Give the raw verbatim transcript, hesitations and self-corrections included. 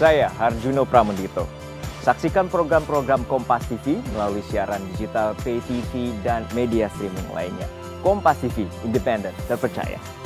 Saya Harjuno Pramudito. Saksikan program-program Kompas T V melalui siaran digital, pay T V, dan media streaming lainnya. Kompas T V, independen, terpercaya.